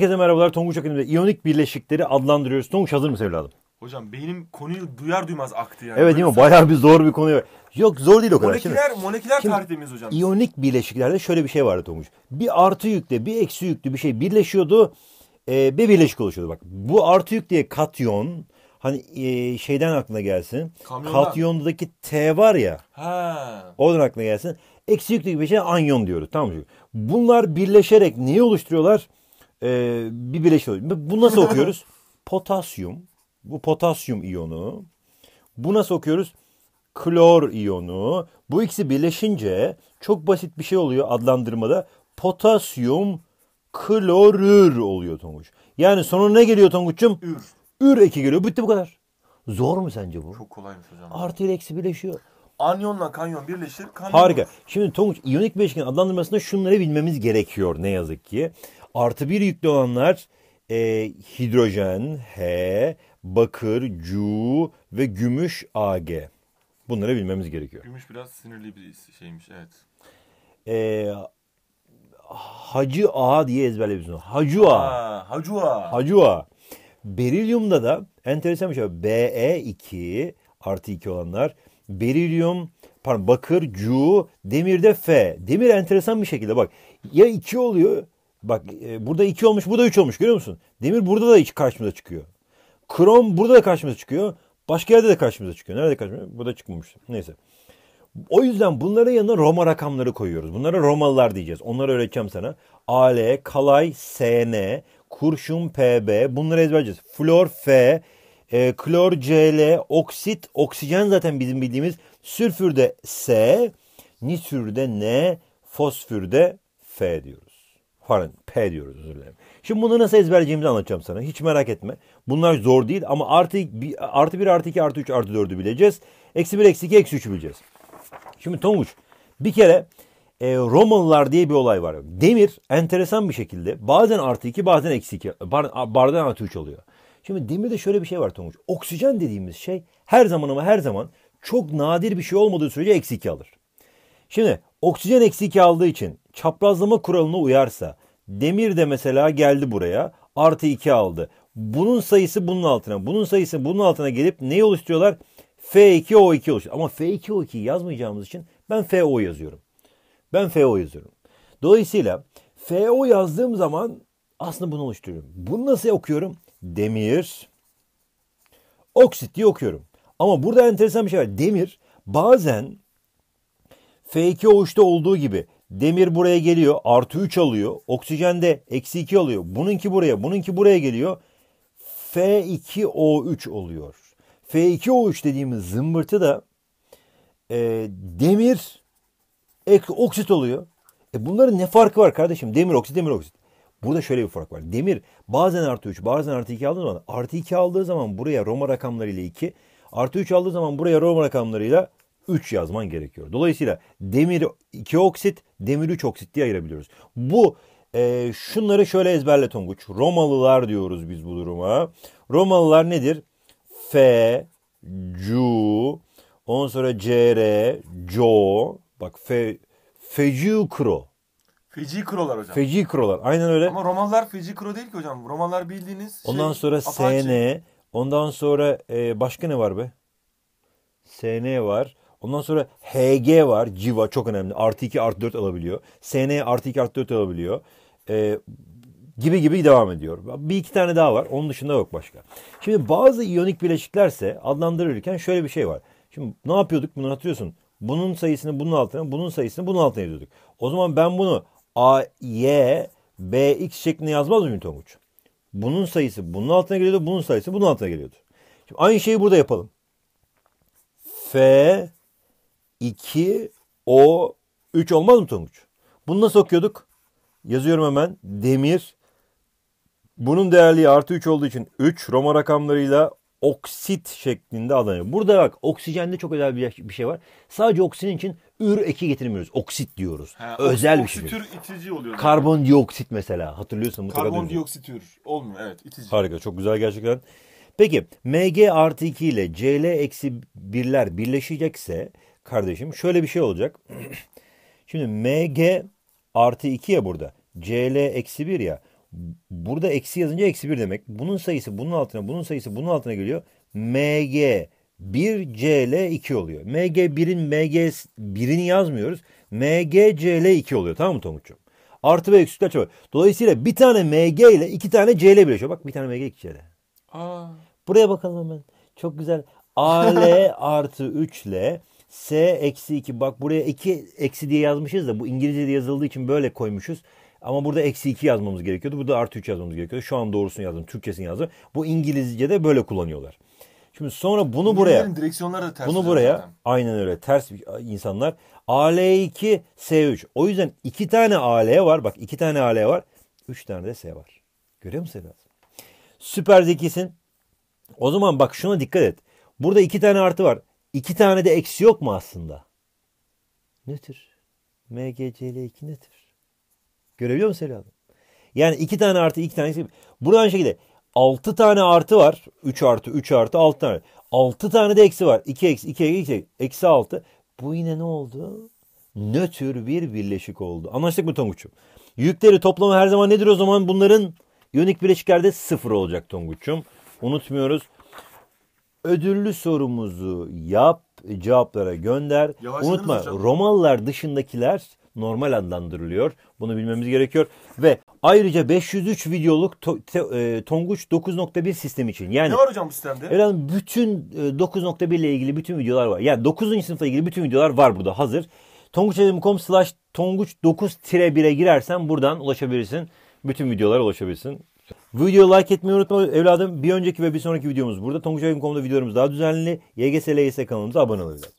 Herkese merhabalar. Tonguç Akademi'de iyonik birleşikleri adlandırıyoruz. Tonguç hazır mısın evladım? Hocam beynim konuyu duyar duymaz aktı yani. Evet değil mi? Bayağı bir zor bir konu. Yok zor değil o kadar. Moleküler tarihimiz hocam. İyonik birleşiklerde şöyle bir şey vardı Tonguç. Bir artı yükle bir eksi yüklü bir şey birleşiyordu ve birleşik oluşuyordu. Bak bu artı yük diye katyon. Hani şeyden aklına gelsin. Kamyondan. Katyondaki T var ya. Ha. Oradan aklına gelsin. Eksi yüklü bir şey anyon diyoruz. Tamam mı? Bunlar birleşerek neyi oluşturuyorlar? Bir bileşik oluyor. Bu nasıl okuyoruz? Potasyum. Bu potasyum iyonu. Bu nasıl okuyoruz? Klor iyonu. Bu ikisi birleşince çok basit bir şey oluyor adlandırmada. Potasyum klorür oluyor Tonguç. Yani sonuna ne geliyor Tonguç'cum? Ür eki geliyor. Bitti bu kadar. Zor mu sence bu? Çok kolaymış hocam. Artı ile eksi birleşiyor. Anyonla kanyon birleşir. Harika. Şimdi Tonguç iyonik bileşikin adlandırmasında şunları bilmemiz gerekiyor ne yazık ki. Artı bir yüklü olanlar hidrojen, H, bakır, Cu ve gümüş, Ag. Bunları bilmemiz gerekiyor. Gümüş biraz sinirli bir şeymiş, evet. Hacı A diye ezberleyebilirsiniz. Hacı A. Berilyumda da enteresan bir şey var. Be2 artı 2 olanlar. Bakır, Cu, demirde F. Demir enteresan bir şekilde bak. Ya 2 oluyor. Bak burada 2 olmuş, burada 3 olmuş görüyor musun? Demir burada da karşımıza çıkıyor. Krom burada da karşımıza çıkıyor. Başka yerde de karşımıza çıkıyor. Nerede karşımıza? Burada çıkmamış. Neyse. O yüzden bunların yanına Roma rakamları koyuyoruz. Bunlara Romalılar diyeceğiz. Onları öğreteceğim sana. AL, kalay SN, kurşun PB. Bunları ezberleyeceğiz. Flor F, klor CL, oksit, oksijen zaten bizim bildiğimiz. Sülfürde S, nisürde N, fosfürde F diyoruz. Pardon, P diyoruz özür dilerim. Şimdi bunu nasıl ezberleyeceğimizi anlatacağım sana. Hiç merak etme. Bunlar zor değil ama artı 1, artı 2, artı 3, artı 4'ü bileceğiz. Eksi 1, eksi 2, eksi 3'ü bileceğiz. Şimdi Tonguç bir kere Romalılar diye bir olay var. Demir enteresan bir şekilde bazen artı 2 bazen eksi 2. Bardan artı 3 oluyor. Şimdi demirde şöyle bir şey var Tonguç. Oksijen dediğimiz şey her zaman ama her zaman çok nadir bir şey olmadığı sürece eksi 2 alır. Şimdi oksijen eksi 2 aldığı için çaprazlama kuralına uyarsa demir de mesela geldi buraya artı 2 aldı. Bunun sayısı bunun altına, bunun sayısı bunun altına gelip neyi oluşturuyorlar? F2O2 oluşturuyor. Ama F2O2'yi yazmayacağımız için ben FO yazıyorum. Dolayısıyla FO yazdığım zaman aslında bunu oluşturuyorum. Bunu nasıl okuyorum? Demir oksit diye okuyorum. Ama burada enteresan bir şey var. Demir bazen F2O3'te olduğu gibi demir buraya geliyor. Artı 3 alıyor. Oksijen de eksi 2 alıyor. Bununki buraya. Bununki buraya geliyor. F2O3 oluyor. F2O3 dediğimiz zımbırtı da demir oksit oluyor. Bunların ne farkı var kardeşim? Demir oksit, demir oksit. Burada şöyle bir fark var. Demir bazen artı 3 bazen artı 2 aldığı zaman artı 2 aldığı zaman buraya Roma rakamlarıyla 2. Artı 3 aldığı zaman buraya Roma rakamlarıyla 3 yazman gerekiyor. Dolayısıyla demir 2 oksit, demir 3 oksit diye ayırabiliyoruz. Bu şunları şöyle ezberle Tonguç. Romalılar diyoruz biz bu duruma. Romalılar nedir? F, Cu, ondan sonra CR, Co. Bak Fecikrolar hocam. Fecikrolar. Aynen öyle. Ama Romalılar Fecikro değil ki hocam. Romalılar bildiğiniz şey. Ondan sonra SN, ondan sonra başka ne var be? SN var. Ondan sonra HG var. Civa çok önemli. Artı 2 artı 4 alabiliyor. SN artı 2 artı 4 alabiliyor. Gibi devam ediyor. Bir iki tane daha var. Onun dışında yok başka. Şimdi bazı iyonik bileşiklerse adlandırırken şöyle bir şey var. Şimdi ne yapıyorduk? Bunu hatırlıyorsun. Bunun sayısını bunun altına, bunun sayısını bunun altına yazıyorduk. O zaman ben bunu AY, BX şeklinde yazmaz mıyım Tonguç? Bunun sayısı bunun altına geliyordu. Bunun sayısı bunun altına geliyordu. Şimdi aynı şeyi burada yapalım. F 2, O, 3 olmaz mı Tonguç? Bunu nasıl okuyorduk? Yazıyorum hemen. Demir. Bunun değerliği artı 3 olduğu için 3 Roma rakamlarıyla oksit şeklinde alınıyor. Burada bak oksijende çok özel bir şey var. Sadece oksijen için ür eki getirmiyoruz. Oksit diyoruz. Özel bir şey. Oksitür itici oluyor. Karbondioksit mesela. Hatırlıyorsun mutlaka. Karbondioksitür olmuyor. Evet, itici. Harika. Çok güzel gerçekten. Peki Mg artı 2 ile Cl eksi 1'ler birleşecekse kardeşim şöyle bir şey olacak. Şimdi Mg artı 2 ya burada. Cl eksi 1 ya. Burada eksi yazınca eksi 1 demek. Bunun sayısı bunun altına, bunun sayısı bunun altına geliyor. MG 1CL2 oluyor. MG1'ini yazmıyoruz. MGCL2 oluyor. Tamam mı Tonguç'um? Artı ve eksikler çabuk. Dolayısıyla bir tane MG ile iki tane CL birleşiyor. Bak bir tane MG, iki CL. Aa. Buraya bakalım hemen. Çok güzel. AL artı 3L S eksi 2. Bak buraya 2 eksi diye yazmışız da bu İngilizce'de yazıldığı için böyle koymuşuz. Ama burada eksi 2 yazmamız gerekiyordu. Burada artı 3 yazmamız gerekiyordu. Şu an doğrusunu yazdım. Türkçesini yazdım. Bu İngilizce'de böyle kullanıyorlar. Şimdi sonra bunu buraya, bunu buraya zaten. Aynen öyle ters insanlar. AL2 S3. O yüzden 2 tane AL var. Bak 2 tane AL var. 3 tane de S var. Görüyor musun Sedat? Süper zekisin. O zaman bak şuna dikkat et. Burada 2 tane artı var. 2 tane de eksi yok mu aslında? Nedir? MGCL2 nedir? Görebiliyor musun Sedat? Yani 2 tane artı 2 tane eksi. Burada aynı şekilde 6 tane artı var. 3 artı 3 artı 6 tane. 6 tane de eksi var. 2 eksi 2 eksi eksi 6. Bu yine ne oldu? Nötr bir birleşik oldu. Anlaştık mı Tonguç'um? Yükleri toplamı her zaman nedir o zaman? Bunların iyonik bileşiklerde 0 olacak Tonguç'um. Unutmuyoruz. Ödüllü sorumuzu yap, cevaplara gönder. Unutma, Romalılar dışındakiler normal adlandırılıyor. Bunu bilmemiz gerekiyor. Ve ayrıca 503 videoluk Tonguç 9.1 sistemi için. Yani, ne var hocam bu sistemde? Efendim, bütün 9.1 ile ilgili bütün videolar var. Yani 9. sınıfla ilgili bütün videolar var burada hazır. tonguçakademi.com/tonguç9-1'e girersen buradan ulaşabilirsin. Bütün videolara ulaşabilirsin. Videoyu like etmeyi unutma evladım. Bir önceki ve bir sonraki videomuz burada. Tonguçakademi.com'da videolarımız daha düzenli. YGS-LS kanalımıza abone olabilirsiniz.